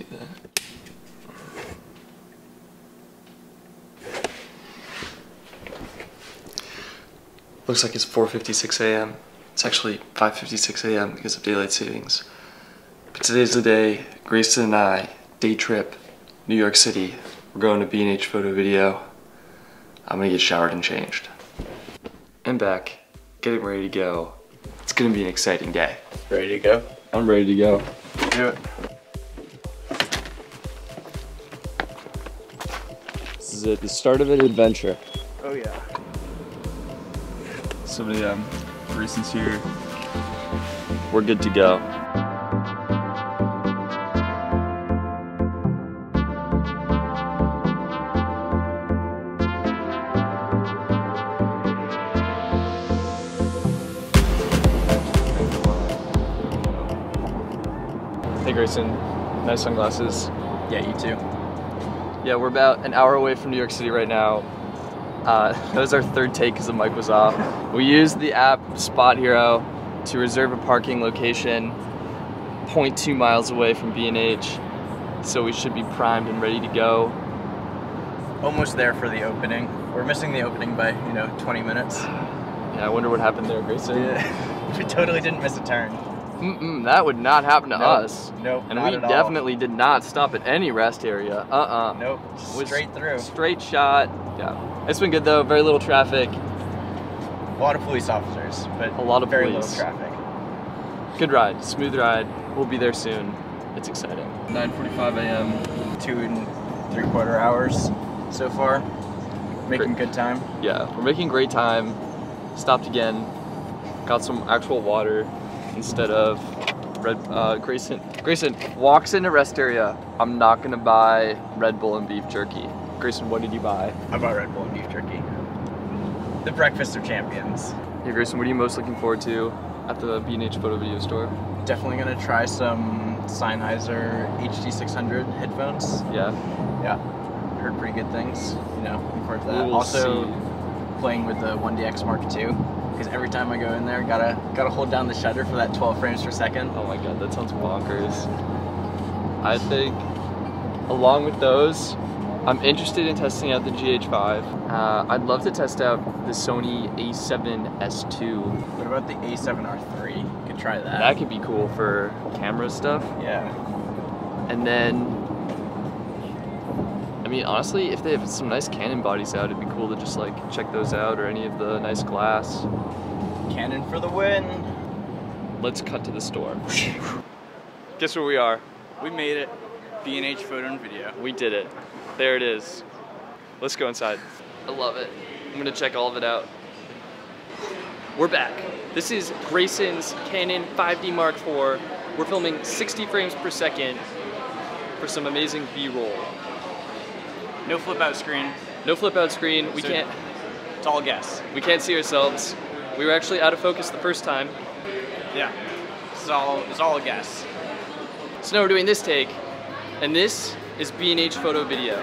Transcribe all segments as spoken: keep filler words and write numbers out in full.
see that. Looks like it's four fifty-six a m It's actually five fifty-six a m because of daylight savings. But today's the day. Grayson and I, day trip, New York City. We're going to B and H Photo Video. I'm gonna get showered and changed. I'm back, getting ready to go. It's gonna be an exciting day. Ready to go? I'm ready to go. Do it. This is it, the start of an adventure. Oh yeah. So the um, Grayson's here. We're good to go. Hey Grayson, nice sunglasses. Yeah, you too. Yeah, we're about an hour away from New York City right now. Uh, that was our third take because the mic was off. We used the app Spot Hero to reserve a parking location zero point two miles away from B and H, so we should be primed and ready to go. Almost there for the opening. We're missing the opening by, you know, twenty minutes. Yeah, I wonder what happened there, Grayson. Yeah. We totally didn't miss a turn. Mm-mm, that would not happen to nope. us. Nope, and not we at definitely all. did not stop at any rest area. Uh-uh. Nope, straight through. Straight shot. Yeah. It's been good though, very little traffic. A lot of police officers, but a lot of very police. little traffic. Good ride, smooth ride. We'll be there soon. It's exciting. nine forty-five a m, two and three quarter hours so far. Making great. good time. Yeah, we're making great time. Stopped again, got some actual water. Instead of Red, uh, Grayson, Grayson walks into rest area. I'm not gonna buy Red Bull and beef jerky. Grayson, what did you buy? I bought Red Bull and beef jerky. The breakfast of champions. Hey Grayson, what are you most looking forward to at the B and H Photo Video store? Definitely gonna try some Sennheiser H D six hundred headphones. Yeah. Yeah. Heard pretty good things. You know, looking forward to that. We'll also see. Playing with the one D X Mark two. Because every time I go in there, gotta gotta hold down the shutter for that twelve frames per second. Oh my god, that sounds bonkers. I think, along with those, I'm interested in testing out the G H five. Uh, I'd love to test out the Sony A seven S two. What about the A seven R three? Could try that. That could be cool for camera stuff. Yeah. And then, I mean, honestly, if they have some nice Canon bodies out, it'd be cool to just like check those out or any of the nice glass. Canon for the win. Let's cut to the store. Guess where we are? We made it. B and H Photo and Video. We did it. There it is. Let's go inside. I love it. I'm gonna check all of it out. We're back. This is Grayson's Canon five D Mark four. We're filming sixty frames per second for some amazing B-roll. No flip out screen. No flip out screen. We so can't. It's all guess. We can't see ourselves. We were actually out of focus the first time. Yeah. It's all, it's all a guess. So now we're doing this take, and this is B and H Photo Video.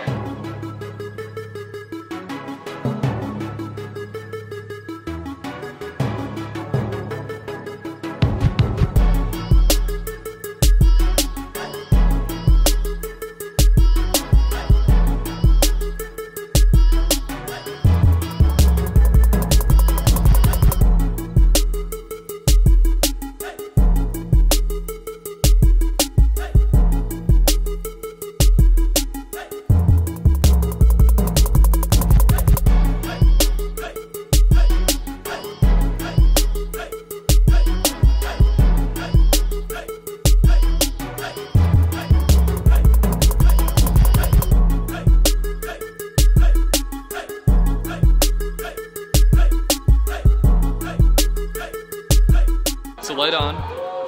Light on.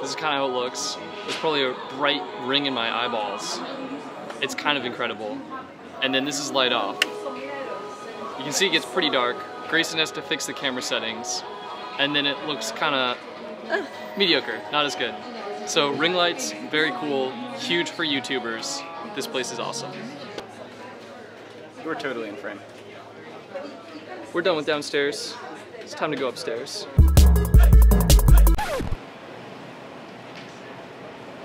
This is kind of how it looks. There's probably a bright ring in my eyeballs. It's kind of incredible. And then this is light off. You can see it gets pretty dark. Grayson has to fix the camera settings. And then it looks kind of uh, mediocre, not as good. So ring lights, very cool, huge for YouTubers. This place is awesome. We're totally in frame. We're done with downstairs. It's time to go upstairs.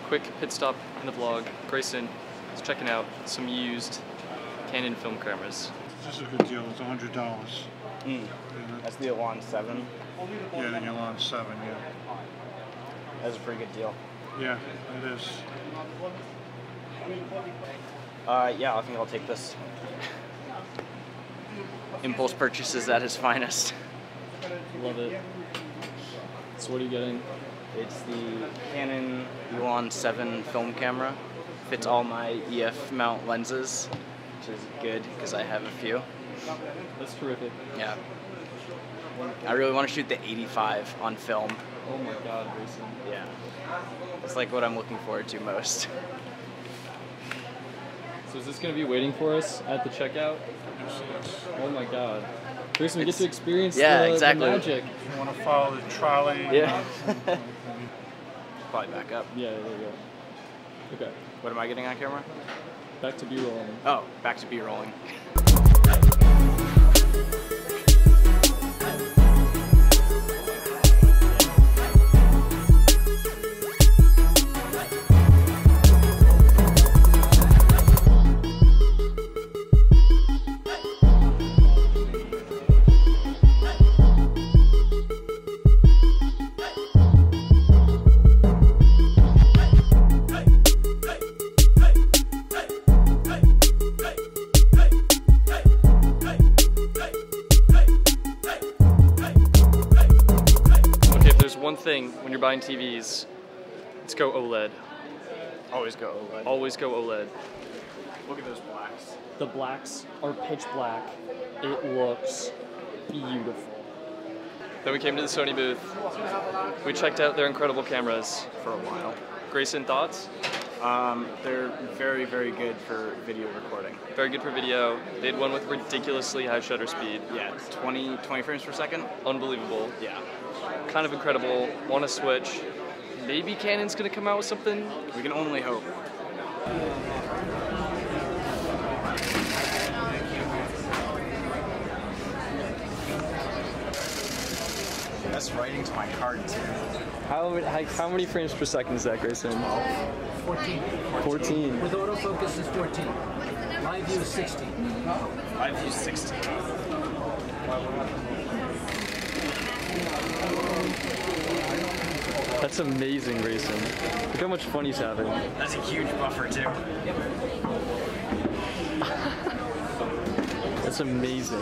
Quick pit stop in the vlog. Grayson, was checking out some used Canon film cameras. This is a good deal. It's one hundred dollars. Mm. That's the Elan seven? Yeah, the Elan seven, yeah. That's a pretty good deal. Yeah, it is. Uh, yeah, I think I'll take this. Impulse purchases at his finest. Love it. So what are you getting? It's the Canon Elan seven film camera. Fits all my E F mount lenses, which is good because I have a few. That's terrific. Yeah. I really want to shoot the eighty-five on film. Oh my god, Grayson. Yeah. It's like what I'm looking forward to most. So is this going to be waiting for us at the checkout? Oh my god. Grayson, we get to experience yeah, the, exactly. the magic. If you want to follow the trolley. Yeah. Probably back up. Yeah, there we go. Okay. What am I getting on camera? Back to B-rolling. Oh, back to B-rolling. Thing when you're buying T Vs, let's go OLED. Always go OLED. Always go OLED. Look at those blacks. The blacks are pitch black. It looks beautiful. Then we came to the Sony booth. We checked out their incredible cameras for a while. Grayson, thoughts? Um, they're very, very good for video recording. Very good for video. They had one with ridiculously high shutter speed. Yeah, twenty, twenty frames per second. Unbelievable. Yeah. Kind of incredible. Want to switch. Maybe Canon's going to come out with something? We can only hope. That's writing to my card, too. How, how many frames per second is that, Grayson? fourteen. fourteen. With autofocus is fourteen. Live view is sixteen. Live view is sixteen. That's amazing, Grayson. Look how much fun he's having. That's a huge buffer, too. That's amazing.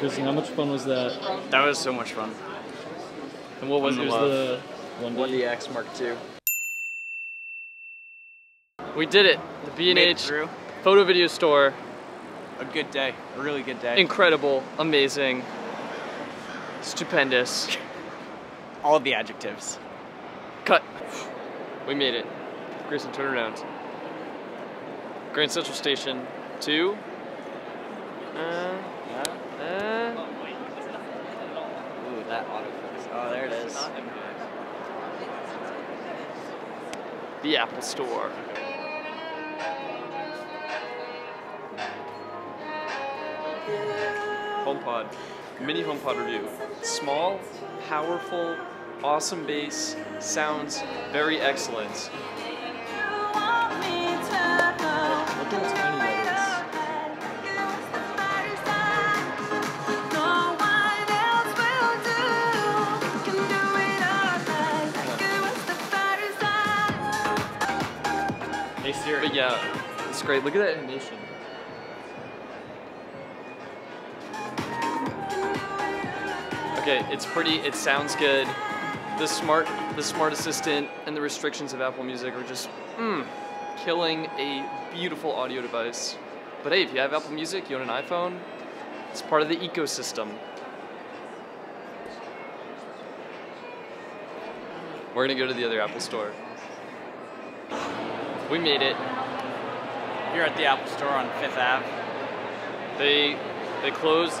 Grayson, how much fun was that? That was so much fun. And what was it? The one D X Mark two. We did it. The B and H Photo Video Store. A good day. A really good day. Incredible. Amazing. Stupendous. All the adjectives. Cut. We made it. Grayson, turn around. Grand Central Station two. Uh, uh, ooh, that autofocus. Oh, there it is. The Apple Store. HomePod. Mini HomePod review. Small, powerful, awesome bass, sounds very excellent. Look at how tiny that is. Hey Siri. But yeah, it's great. Look at that animation. Okay, it's pretty, it sounds good. The smart the smart assistant and the restrictions of Apple Music are just mm, killing a beautiful audio device. But hey, if you have Apple Music, you own an iPhone, it's part of the ecosystem. We're gonna go to the other Apple Store. We made it. You're at the Apple Store on Fifth Ave. They, they closed.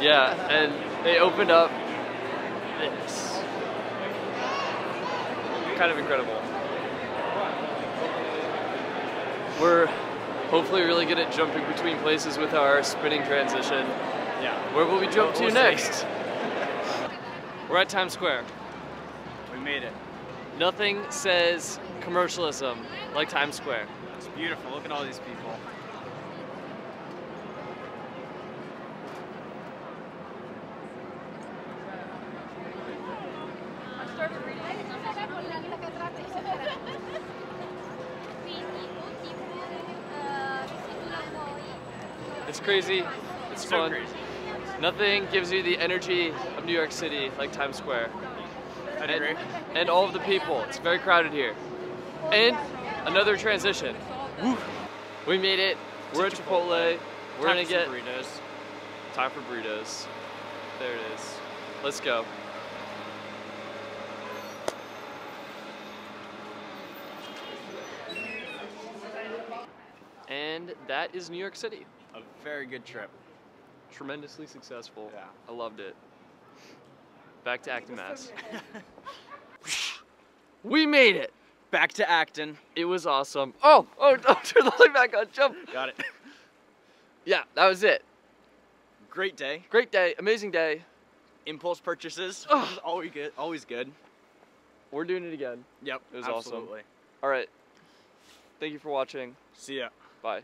Yeah, and they opened up this. Kind of incredible. We're hopefully really good at jumping between places with our spinning transition. Yeah. Where will we jump to next? We're at Times Square. We made it. Nothing says commercialism like Times Square. It's beautiful. Look at all these people. It's crazy. It's, it's fun. So crazy. Nothing gives you the energy of New York City like Times Square. I'd agree. And, and all of the people. It's very crowded here. And another transition. Woo. We made it. We're at Chipotle. We're gonna get burritos. Time for burritos. There it is. Let's go. And that is New York City. A very good trip. Tremendously successful. Yeah. I loved it. Back to Acton Mass. We made it! Back to Acton. It was awesome. Oh! Oh! Don't turn the light back on. Jump! Got it. Yeah, that was it. Great day. Great day. Amazing day. Impulse purchases. Oh. This is always good. Always good. We're doing it again. Yep. It was absolutely awesome. All right. Thank you for watching. See ya. Bye.